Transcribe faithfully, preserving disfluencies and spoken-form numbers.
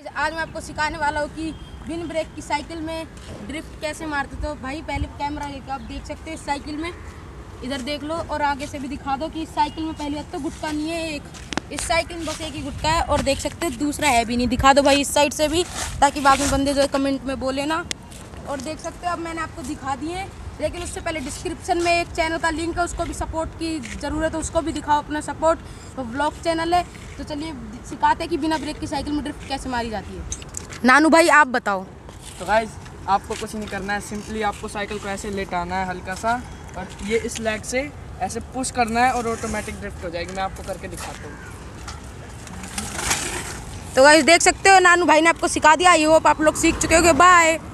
आज मैं आपको सिखाने वाला हूँ कि बिन ब्रेक की साइकिल में ड्रिफ्ट कैसे मारते। तो भाई पहले कैमरा लेकर आप देख सकते हो, इस साइकिल में इधर देख लो और आगे से भी दिखा दो कि इस साइकिल में पहली बात तो गुटका नहीं है, एक इस साइकिल में बस एक ही गुटका है और देख सकते हो दूसरा है भी नहीं। दिखा दो भाई इस साइड से भी, ताकि बाद में बंदे जो है कमेंट में बोले ना। और देख सकते हो अब मैंने आपको दिखा दिए, लेकिन उससे पहले डिस्क्रिप्शन में एक चैनल का लिंक है, उसको भी सपोर्ट की ज़रूरत है, उसको भी दिखाओ अपना सपोर्ट। वो व्लॉग चैनल है, तो चलिए सिखाते हैं कि बिना ब्रेक की साइकिल में ड्रिफ्ट कैसे मारी जाती है। नानू भाई आप बताओ। तो गाइस आपको कुछ नहीं करना है, सिंपली आपको साइकिल को ऐसे लेटाना है हल्का सा और ये इस लेग से ऐसे पुश करना है और ऑटोमेटिक ड्रिफ्ट हो जाएगी। मैं आपको करके दिखाता हूँ। तो गाइस देख सकते हो नानू भाई ने आपको सिखा दिया, आई होप आप लोग सीख चुके होंगे। बाय।